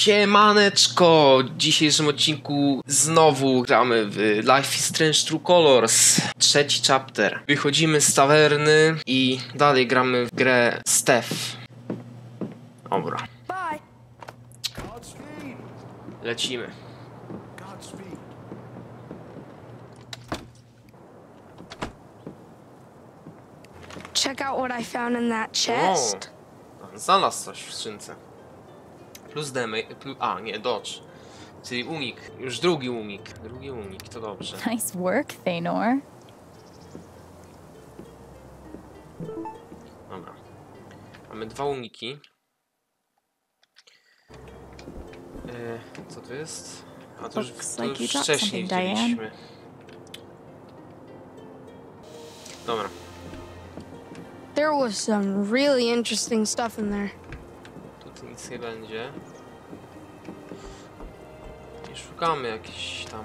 Siemaneczko! W dzisiejszym odcinku znowu gramy w Life is Strange True Colors, trzeci chapter. Wychodzimy z tawerny i dalej gramy w grę Steph. Dobra. Lecimy. Check out what I found in that chest. Znalazł coś w skrzynce. Plus damage, nie, dodge. Czyli unik, już drugi unik, to dobrze. Nice work, Thaynor. Dobra. Mamy dwa uniki. Co to jest? A to już, wcześniej widzieliśmy. Dobra. There was some really interesting stuff in there. Tu nic nie będzie. I szukamy jakiś tam.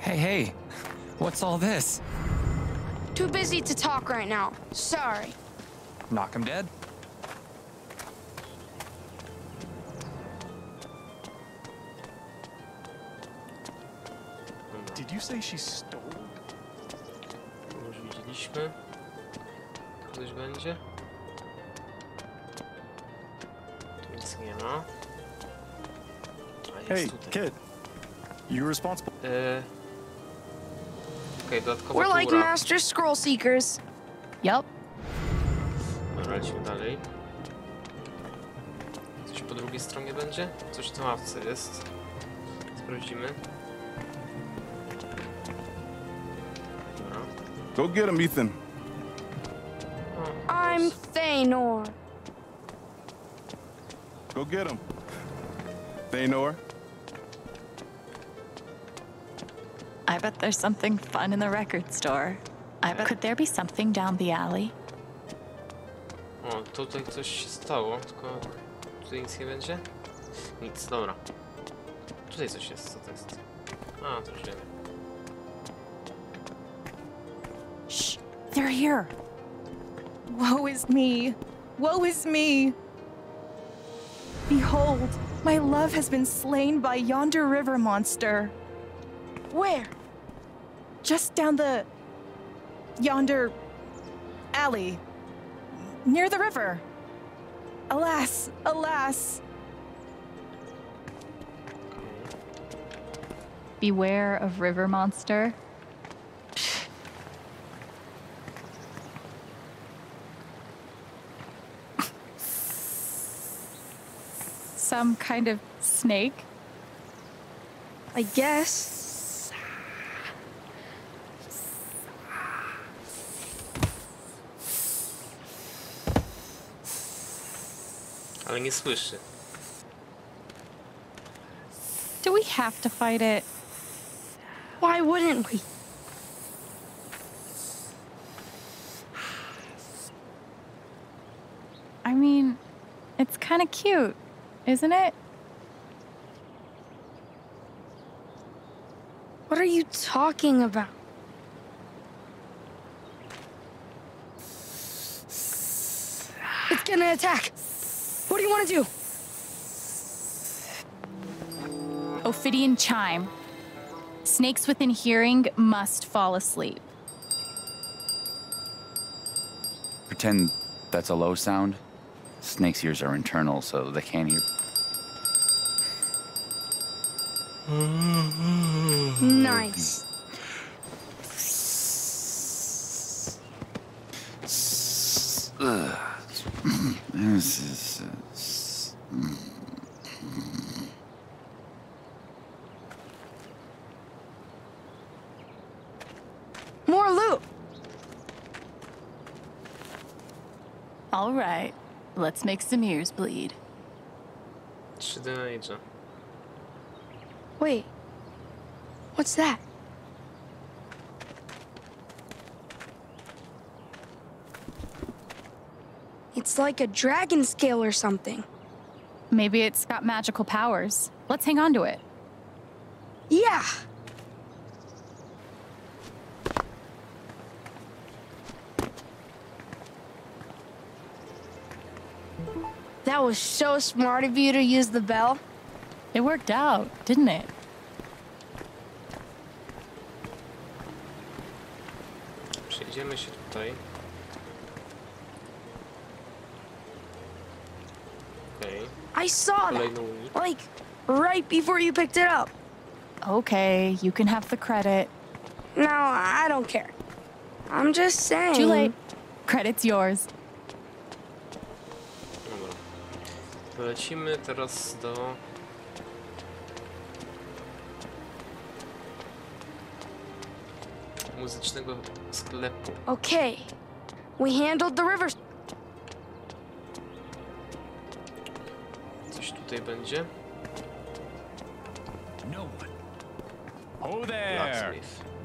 Hey, what's all this? Too busy to talk right now. Sorry. Knock him dead. Did you say she stole? Już widzieliśmy. Coś będzie. Hey, kid. You responsible? Okay, dodatkowa We're like master scroll seekers. Yep. Dobra, lecimy dalej. Coś po drugiej stronie będzie? Coś w mapce jest. Sprawdzimy. Dobra. Go get him, Ethan. I'm Thaynor. Go get him. Thaynor. I bet there's something fun in the record store. I bet. Could there be something down the alley? O, tutaj coś się stało, tylko tutaj nic nie będzie? Nic, dobra. Tutaj coś jest, co to jest? A, to już wiemy. Shh, they're here. Woe is me. Woe is me. Behold, my love has been slain by yonder river monster. Where? Just down the... yonder... alley. Near the river. Alas, alas. Beware of river monster. Some kind of snake? I guess. Ale nie słyszy. Do we have to fight it? Why wouldn't we? I mean, it's kind of cute. Isn't it? What are you talking about? It's gonna attack. What do you want to do? Ophidian chime. Snakes within hearing must fall asleep. Pretend that's a low sound. Snake's ears are internal, so they can't hear. Nice. More loot. All right. Let's make some ears bleed. Wait. What's that? It's like a dragon scale or something. Maybe it's got magical powers. Let's hang on to it. Yeah. That was so smart of you to use the bell. It worked out, didn't it? Przejdziemy się tutaj. Okay. I saw that, like, right before you picked it up. Okay, you can have the credit. No, I don't care. I'm just saying. Too late. Credit's yours. Lecimy teraz do... muzycznego sklepu. Okay, we handled the river. Coś tutaj będzie. No one. Oh there.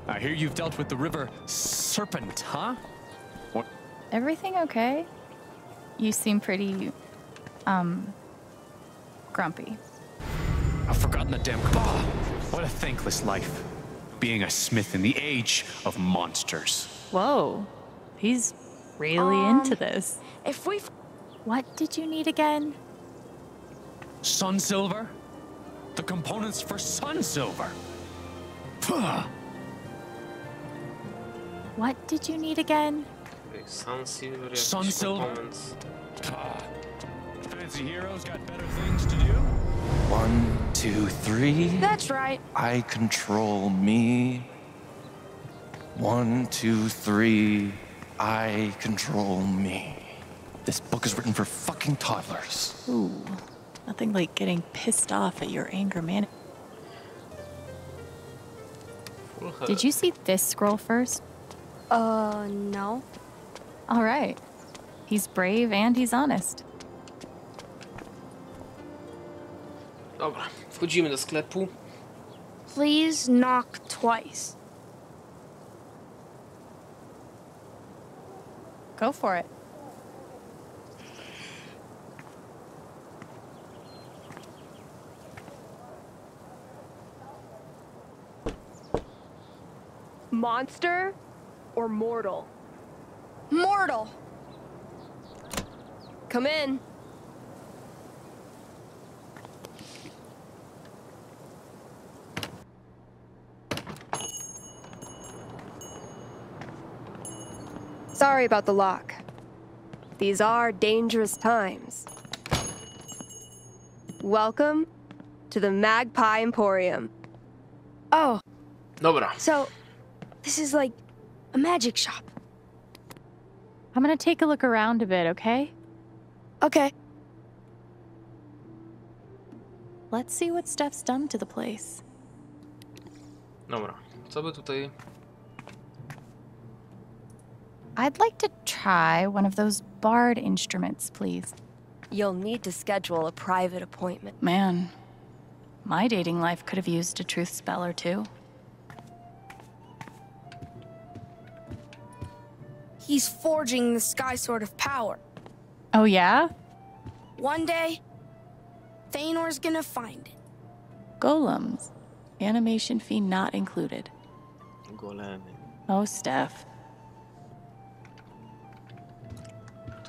I hear you've dealt with the river serpent, huh? What? Everything okay? You seem pretty grumpy. I've forgotten the damn cabal. What a thankless life. Being a smith in the age of monsters. Whoa. He's really into this. If we... What did you need again? Sun silver? The components for sun silver. Puh. What did you need again? Sun silver. Sun silver. Fancy heroes got better things to do. 1, 2, 3. That's right. I control me. 1, 2, 3. I control me. This book is written for fucking toddlers. Ooh. Nothing like getting pissed off at your anger man. Did you see this scroll first? No. All right. He's brave and he's honest. Dobra, wchodzimy do sklepu. Please knock twice. Go for it. Monster or mortal? Mortal. Come in. Sorry about the lock. These are dangerous times. Welcome to the Magpie Emporium. Oh. Dobra. So, this is like a magic shop. I'm gonna take a look around a bit, okay? Okay. Let's see what Steph's done to the place. Dobra. Co by tutaj... I'd like to try one of those bard instruments, please. You'll need to schedule a private appointment. Man, my dating life could have used a truth spell or two. He's forging the Sky Sword of Power. Oh, yeah? One day, Thaynor's gonna find it. Golems. Animation fee not included. Golem. Oh, Steph.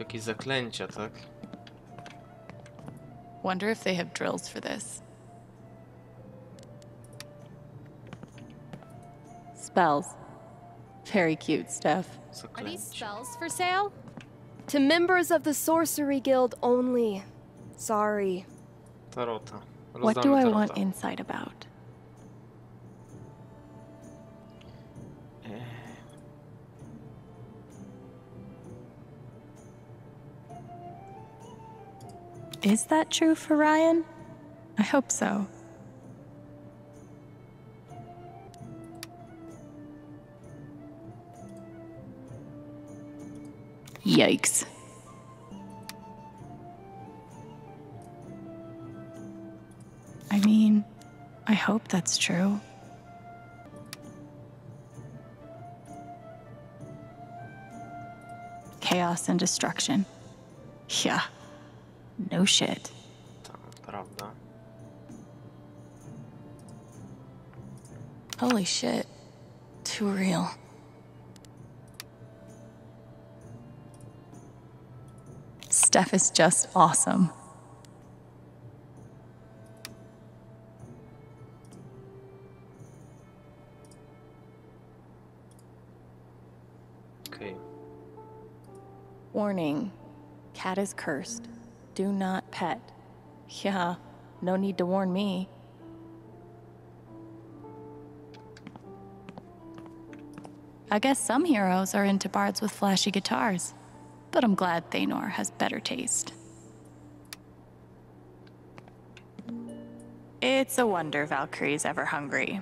Takie zaklęcia, tak? Wonder if they have drills for this. Spells. Very cute, Steph. Are these spells for sale? To members of the Sorcery Guild only. Sorry. Tarota. What do I want insight about? Is that true for Ryan? I hope so. Yikes. I mean, I hope that's true. Chaos and destruction. Yeah. No shit. Holy shit. Too real. Steph is just awesome. Warning. Cat is cursed. Do not pet. Yeah, no need to warn me. I guess some heroes are into bards with flashy guitars, but I'm glad Thaynor has better taste. It's a wonder Valkyrie's ever hungry.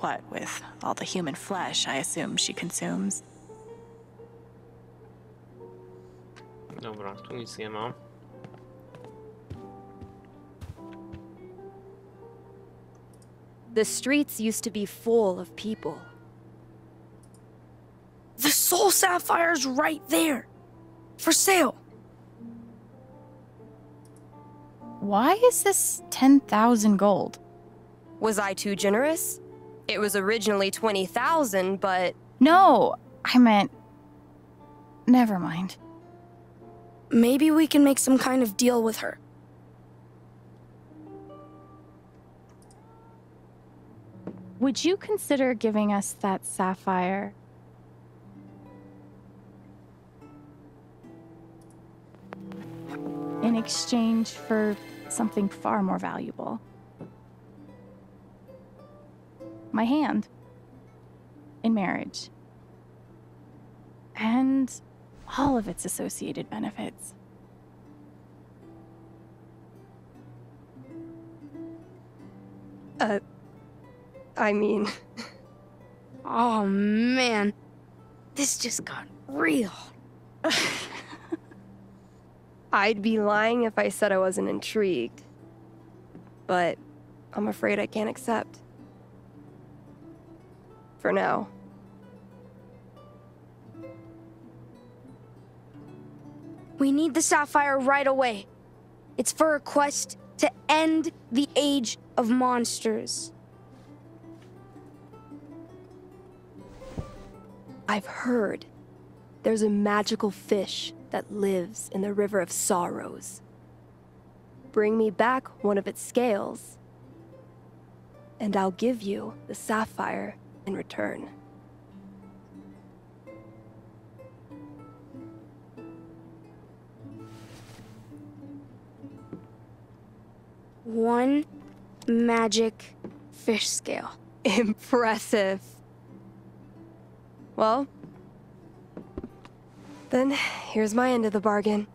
What with all the human flesh I assume she consumes. Dobra, tu nic nie ma. The streets used to be full of people. The soul sapphire's right there! For sale! Why is this 10,000 gold? Was I too generous? It was originally 20,000, but... No, I meant... Never mind. Maybe we can make some kind of deal with her. Would you consider giving us that sapphire? In exchange for something far more valuable. My hand. In marriage. And all of its associated benefits. I mean... Oh, man. This just got real. I'd be lying if I said I wasn't intrigued. But I'm afraid I can't accept. For now. We need the sapphire right away. It's for a quest to end the age of monsters. I've heard there's a magical fish that lives in the River of Sorrows. Bring me back one of its scales, and I'll give you the sapphire in return. One magic fish scale. Impressive. Well, then, here's my end of the bargain.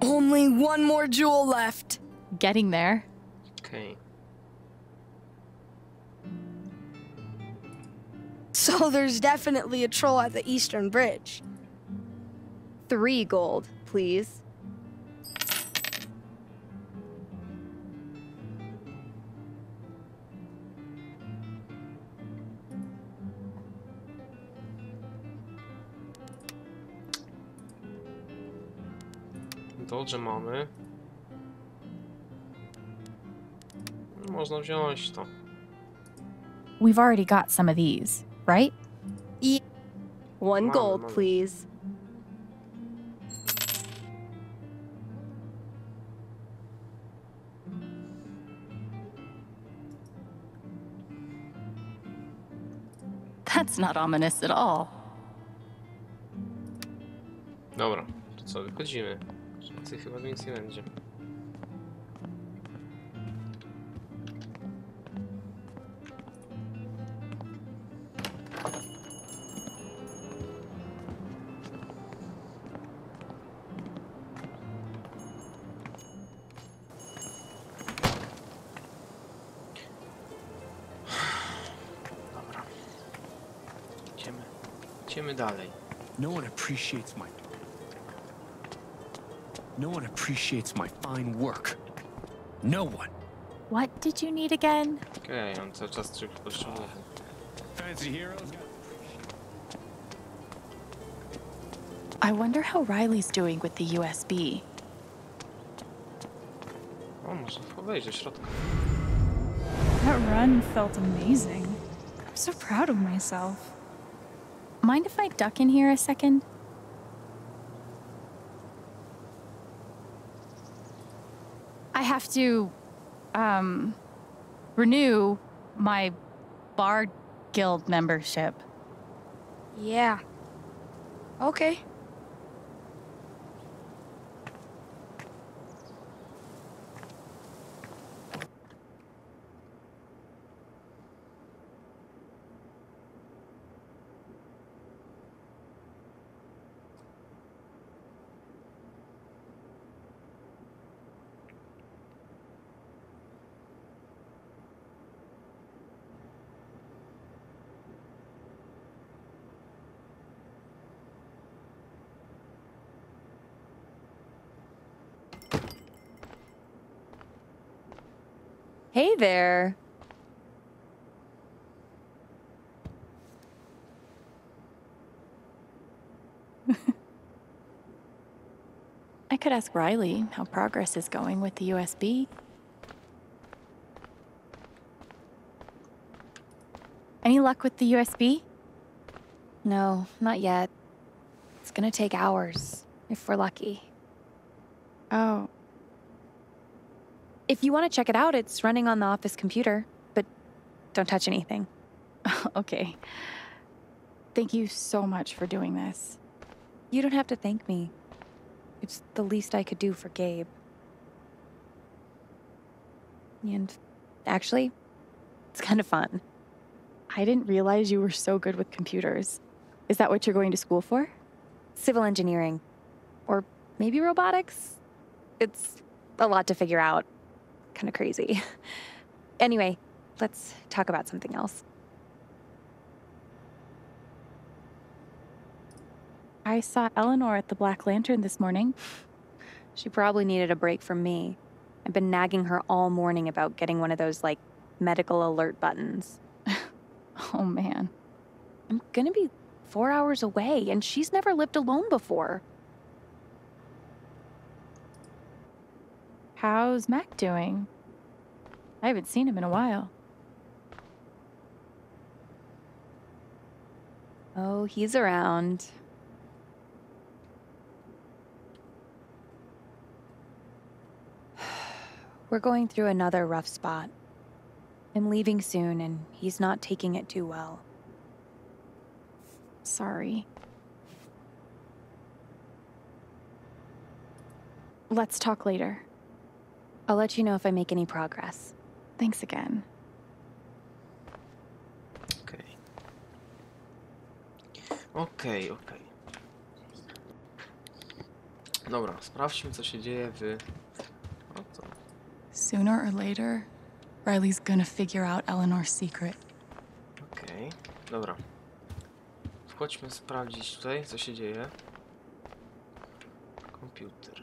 Only one more jewel left. Getting there. Okay. So there's definitely a troll at the Eastern Bridge. 3 gold, please. Dobrze mamy. Można wziąć to. We've already got some of these. Right? One gold, please. That's not ominous at all. Dobra, to co, wychodzimy. Więcej chyba nic nie będzie. No one appreciates my fine work. No one. What did you need again? Okay, I'm so just fancy heroes. I wonder how Riley's doing with the USB. That run felt amazing. I'm so proud of myself. Mind if I duck in here a second? I have to renew my Bard Guild membership. Yeah. Okay. Hey there. I could ask Riley how progress is going with the USB. Any luck with the USB? No, not yet. It's gonna take hours, if we're lucky. Oh. If you want to check it out, it's running on the office computer, but don't touch anything. Okay. Thank you so much for doing this. You don't have to thank me. It's the least I could do for Gabe. And actually, it's kind of fun. I didn't realize you were so good with computers. Is that what you're going to school for? Civil engineering. Or maybe robotics? It's a lot to figure out. Kind of crazy. Anyway, let's talk about something else. I saw Eleanor at the Black Lantern this morning. She probably needed a break from me. I've been nagging her all morning about getting one of those, like, medical alert buttons. Oh, man. I'm gonna be 4 hours away, and she's never lived alone before. How's Mac doing? I haven't seen him in a while. Oh, he's around. We're going through another rough spot. I'm leaving soon, and he's not taking it too well. Sorry. Let's talk later. I'll let you know if I make any progress. Thanks again. Okay. Okej. Dobra, sprawdźmy, co się dzieje w... No to... Sooner or later, Riley's gonna figure out Eleanor's secret. Okej, dobra. Wchodźmy sprawdzić tutaj, co się dzieje. Komputer.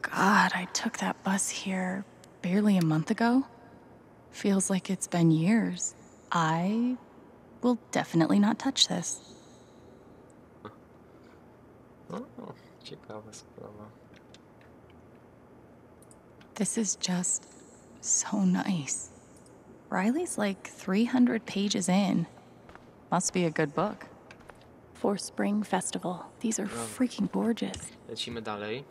God, I took that bus here barely a month ago. Feels like it's been years. I will definitely not touch this. Oh, ciekawa sprawa. This is just so nice. Riley's like 300 pages in. Must be a good book. For Spring Festival. These are freaking gorgeous. Lecimy dalej.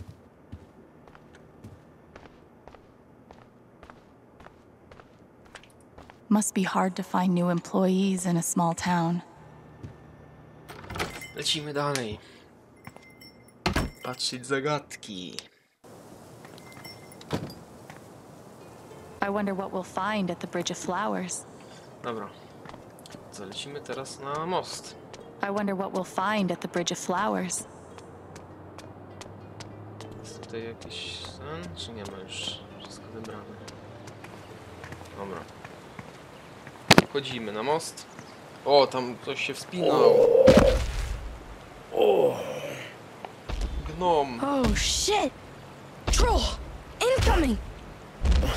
Must be hard to find new employees in a small town. Lecimy dalej. Patrzeć zagadki. I wonder what we'll find at the Bridge of Flowers. Dobra. Zalecimy teraz na most. I wonder what we'll find at the Bridge of Flowers. Jest tutaj jakiś sen? Czy nie ma już? Wszystko wybrane. Dobra. Wchodzimy na most. O, tam ktoś się wspinał. Gnom. Oh shit. Troll. Incoming.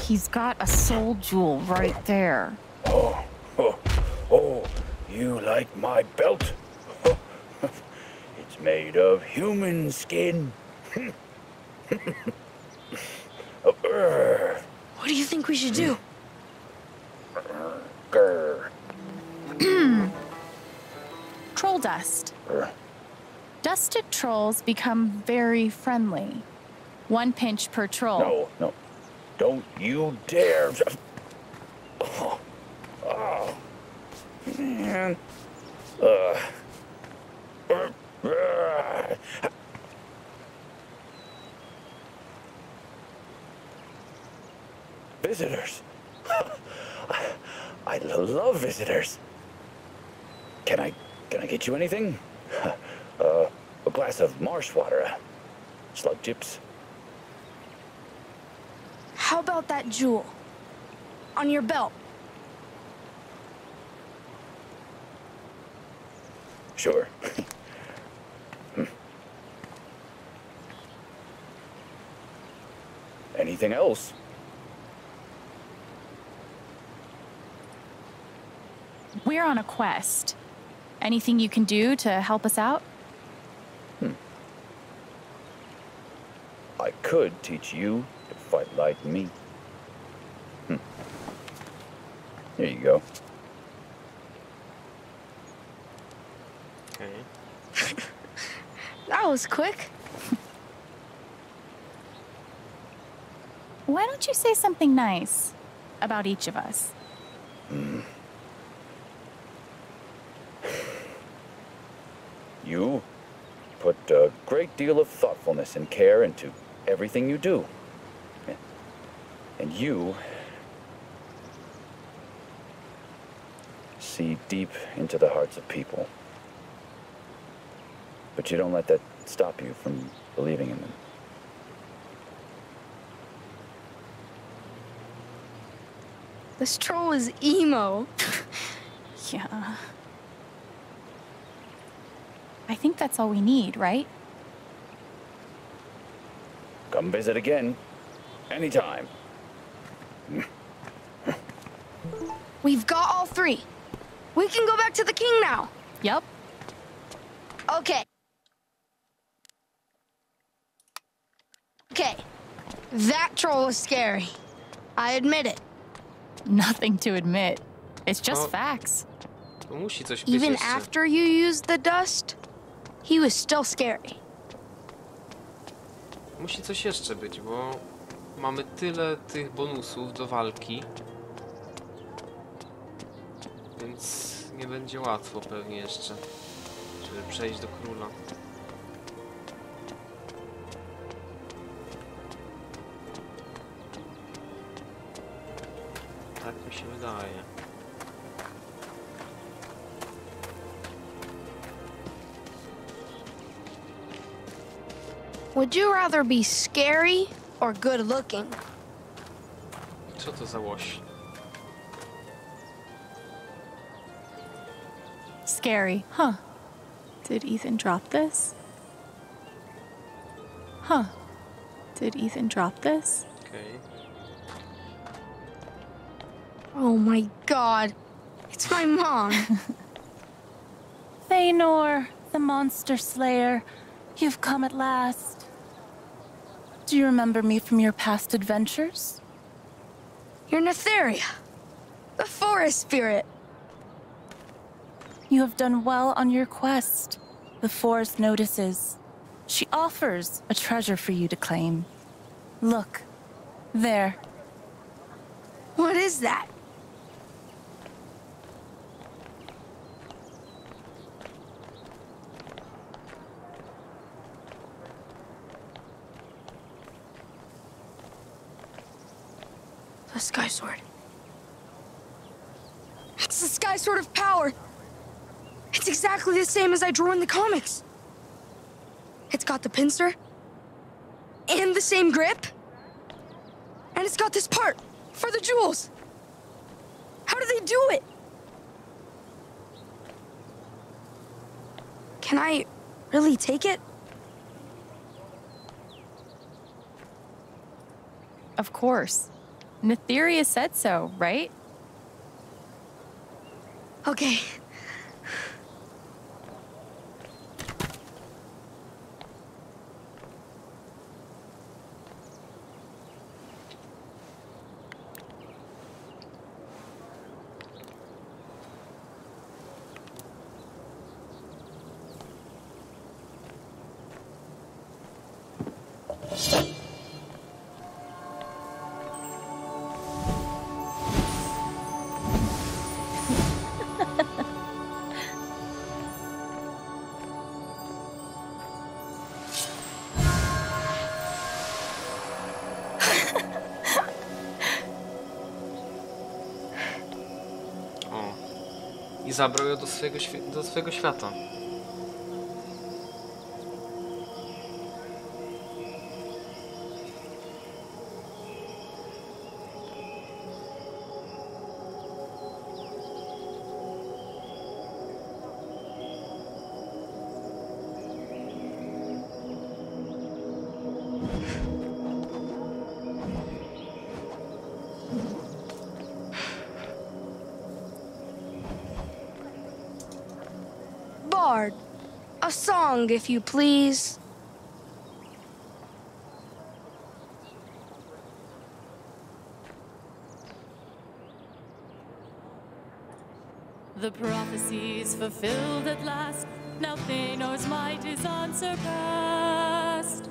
He's got a soul jewel right there. Oh, you like my belt? It's made of human skin. What do you think we should do? Troll dust. her. Dusted trolls become very friendly. One pinch per troll. No, no. Don't you dare. Oh, oh. Man. Visitors. I love visitors. Can I get you anything? A glass of marsh water, slug chips. How about that jewel on your belt? Sure. Anything else? We're on a quest. Anything you can do to help us out? I could teach you to fight like me. There you go. Okay. That was quick. Why don't you say something nice about each of us? You put a great deal of thoughtfulness and care into everything you do. And you see deep into the hearts of people. But you don't let that stop you from believing in them. This troll is emo. Yeah. I think that's all we need, right? Come visit again. Anytime. We've got all three. We can go back to the king now. Yep. Okay. Okay. That troll was scary. I admit it. Nothing to admit. It's just facts. Even after you used the dust? He was still scary. Musi coś jeszcze być, bo mamy tyle tych bonusów do walki, więc nie będzie łatwo pewnie jeszcze, żeby przejść do króla. Tak mi się wydaje. Would you rather be scary or good looking? Co to za łoś? Scary, huh? Did Ethan drop this? Huh? Did Ethan drop this? Okay. Oh my God! It's my mom. Thaynor, the monster slayer, you've come at last. Do you remember me from your past adventures? You're Natheria, the forest spirit. You have done well on your quest. The forest notices. She offers a treasure for you to claim. Look, there. What is that? The Sky Sword. It's the Sky Sword of Power. It's exactly the same as I drew in the comics. It's got the pincer and the same grip, and it's got this part for the jewels. How do they do it? Can I really take it? Of course. Natheria said so, right? Okay. i zabrał ją do swojego świata. A song, if you please. The prophecies fulfilled at last. Now Thanor's might is unsurpassed.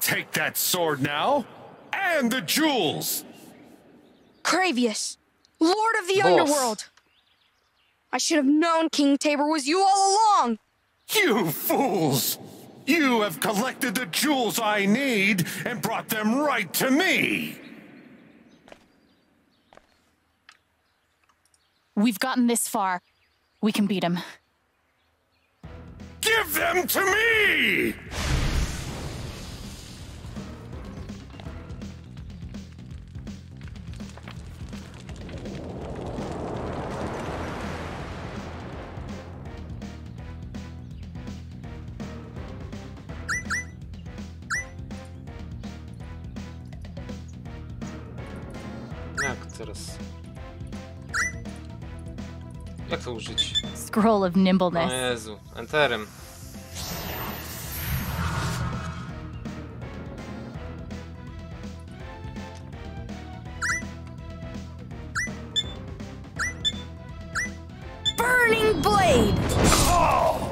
Take that sword now, and the jewels! Cravius, Lord of the Underworld! I should have known King Tabor was you all along! You fools! You have collected the jewels I need and brought them right to me! We've gotten this far. We can beat him. Give them to me! Jak to użyć? Scroll of Nimbleness. O Jezu, enterem. Burning Blade! Oh!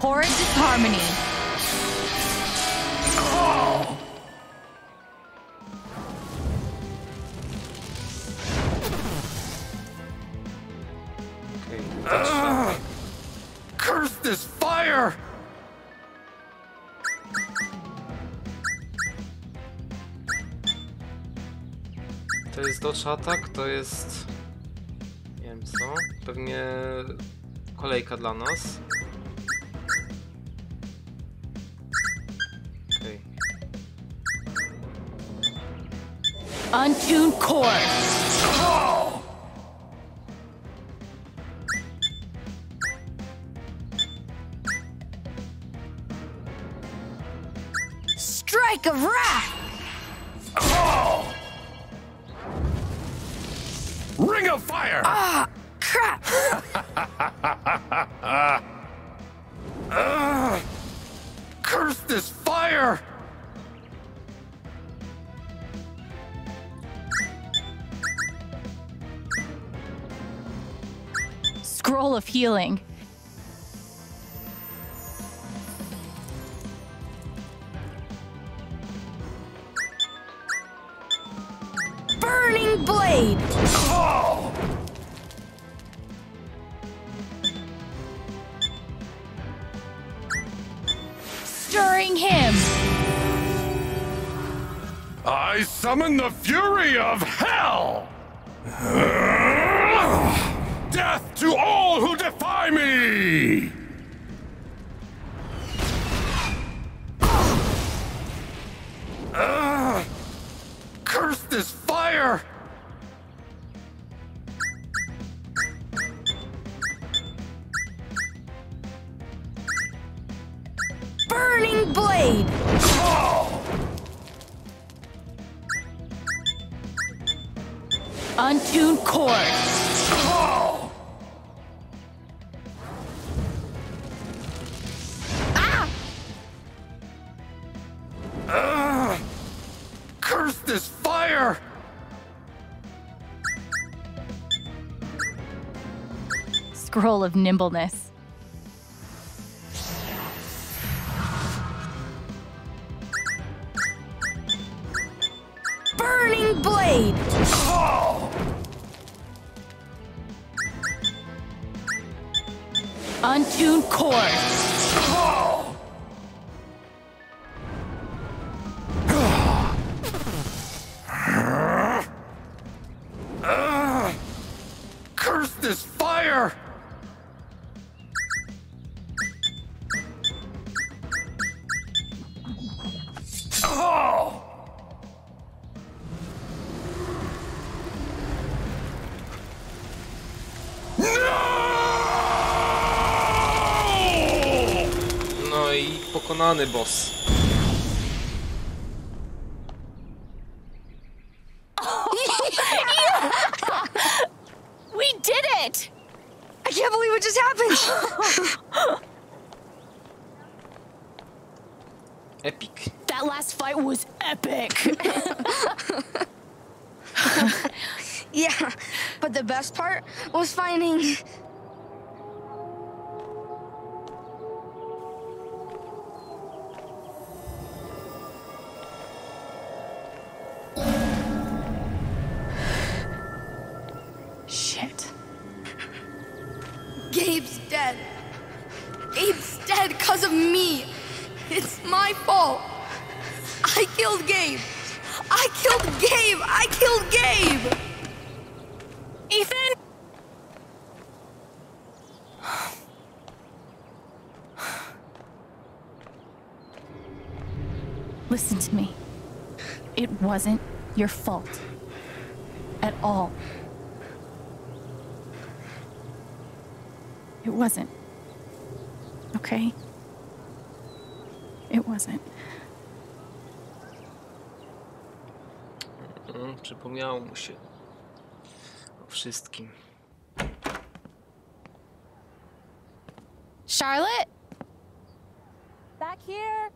Horrid Disharmony. Atak to jest... nie wiem co... pewnie... kolejka dla nas. Okej. Untuned core! Strike of Wrath! Ring of Fire! Ah, crap! Curse this fire! Scroll of Healing. Burning Blade! Oh! Stirring Him! I summon the fury of hell! Death to all who defy me! Curse this fire! Burning Blade! Oh! Untuned core! Oh! curse this fire! Scroll of Nimbleness. Burning Blade! Oh! Untuned core! Oh! Curse this fire! Oh! No i pokonany boss. Was finding shit. Gabe's dead. Gabe's dead because of me. It's my fault. I killed Gabe. I killed Gabe. I killed Gabe. Ethan. Listen to me. It wasn't your fault. At all. It wasn't. Okay? It wasn't. Przypomniało mu się o wszystkim. Charlotte? Back here.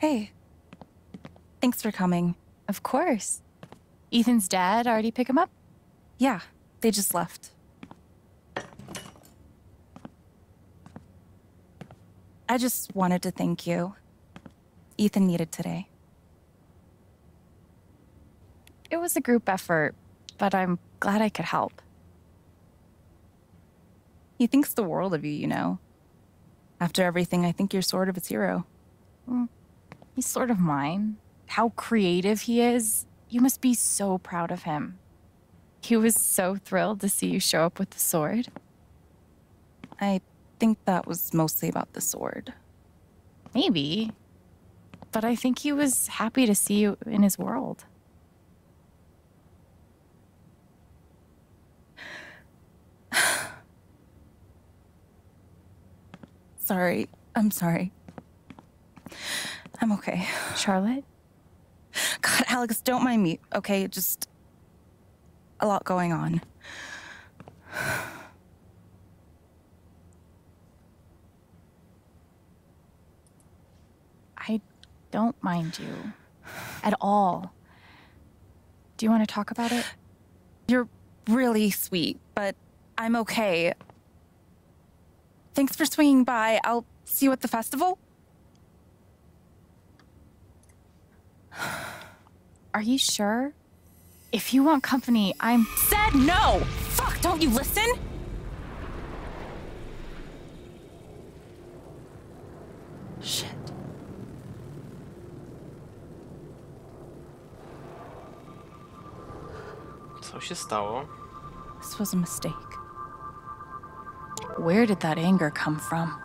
Hey. Thanks for coming. Of course. Ethan's dad already pick him up? Yeah, they just left. I just wanted to thank you. Ethan needed today. It was a group effort, but I'm glad I could help. He thinks the world of you, you know. After everything, I think you're sort of his hero. Mm. He's sort of mine. How creative he is. You must be so proud of him. He was so thrilled to see you show up with the sword. I think that was mostly about the sword. Maybe. But I think he was happy to see you in his world. Sorry. I'm sorry. I'm okay. Charlotte? God, Alex, don't mind me, okay? Just a lot going on. I don't mind you at all. Do you want to talk about it? You're really sweet, but I'm okay. Thanks for swinging by. I'll see you at the festival. Are you sure? If you want company, I'm said no! Fuck, don't you listen? Shit. Co się stało? This was a mistake. Where did that anger come from?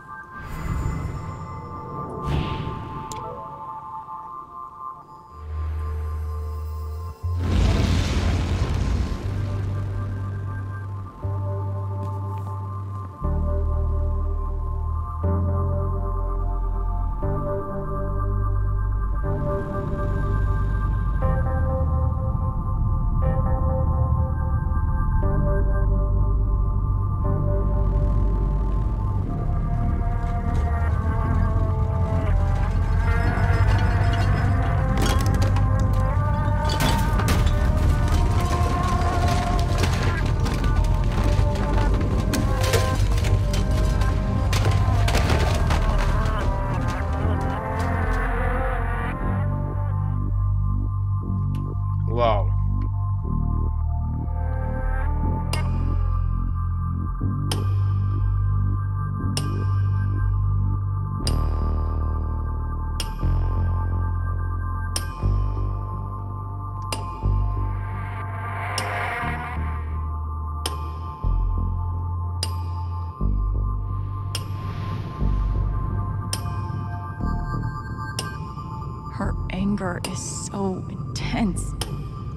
anger is so intense.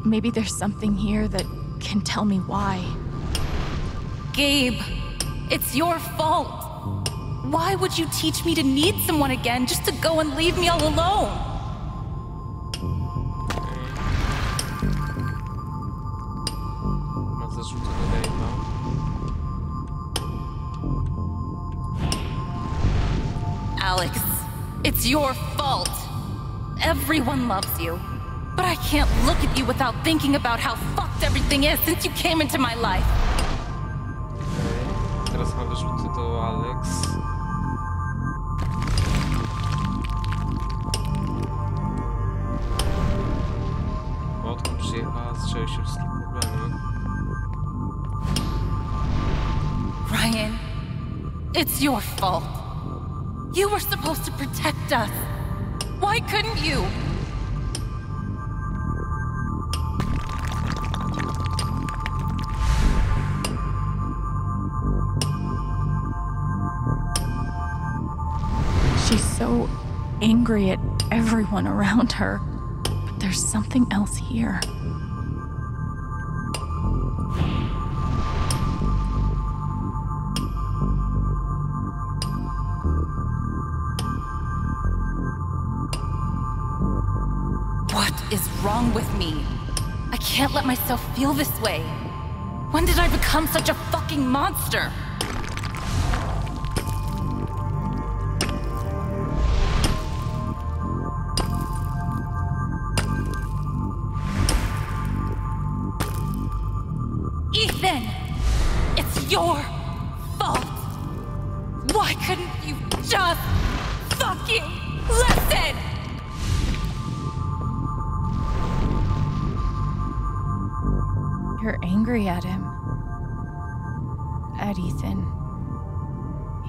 Maybe there's something here that can tell me why. Gabe, it's your fault. Why would you teach me to need someone again just to go and leave me all alone? Alex, it's your fault. Everyone loves you, but I can't look at you without thinking about how fucked everything is since you came into my life. Okay. Teraz ma wyrzuty do Alex. Odkąd przyjechała, zaczęły się wszystkie problemy. Ryan, it's your fault. You were supposed to protect us. Why couldn't you? She's so angry at everyone around her, but there's something else here. Is wrong with me? I can't let myself feel this way. When did I become such a fucking monster? Ethan! It's your fault! Why couldn't you just fucking listen? You're angry at him, at Ethan.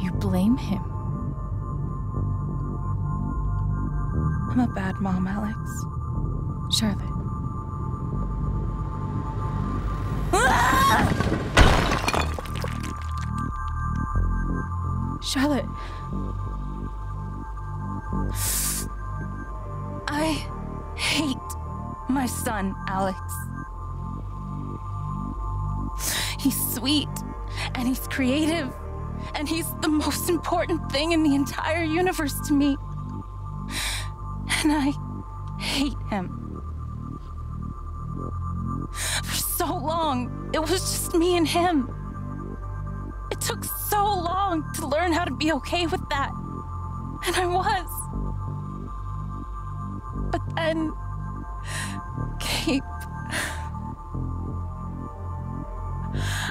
You blame him. I'm a bad mom, Alex. Charlotte. Ah! Charlotte. I hate my son, Alex. He's sweet, and he's creative, and he's the most important thing in the entire universe to me. And I hate him. For so long, it was just me and him. It took so long to learn how to be okay with that. And I was. But then, Kate.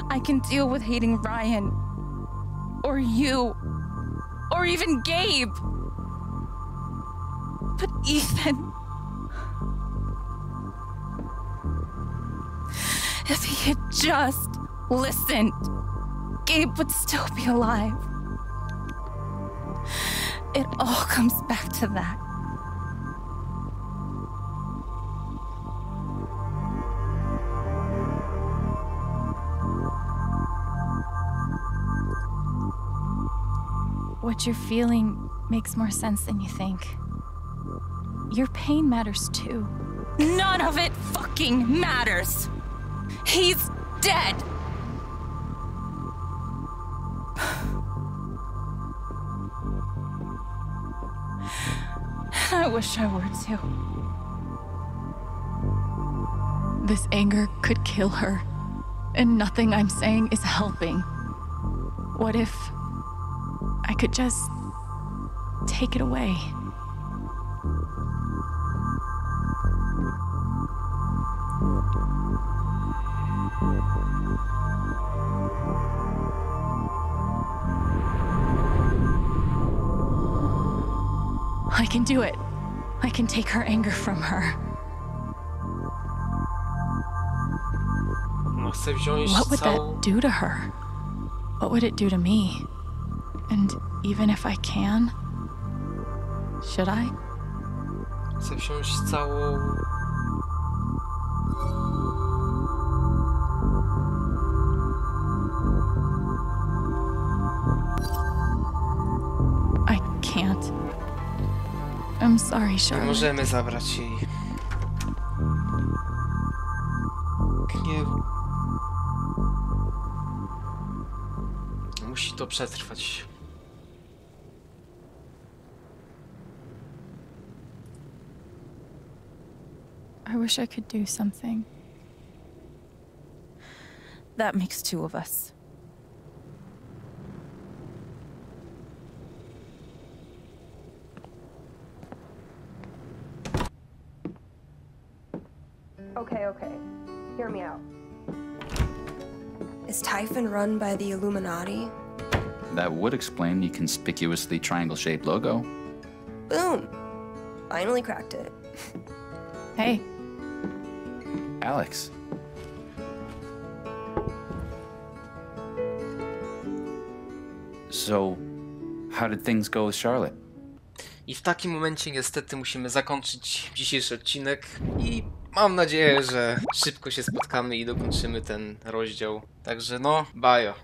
I can deal with hating Ryan, or you, or even Gabe. But Ethan, if he had just listened, Gabe would still be alive. It all comes back to that. What you're feeling makes more sense than you think. Your pain matters too. None of it fucking matters! He's dead! I wish I were too. This anger could kill her, and nothing I'm saying is helping. What if I could just take it away? I can do it. I can take her anger from her. What would that do to her? What would it do to me? And even if I can, should I? Chcę wziąć całą... I can't. I'm I'm sorry, Charlotte. Możemy zabrać jej. Gniewu. Musi to przetrwać. I wish I could do something. That makes two of us. Okay. Hear me out. Is Typhon run by the Illuminati? That would explain the conspicuously triangle-shaped logo. Boom! Finally cracked it. Hey. Alex. So, how did things go with Charlotte? I w takim momencie niestety musimy zakończyć dzisiejszy odcinek i mam nadzieję, że szybko się spotkamy i dokończymy ten rozdział. Także no, bajo.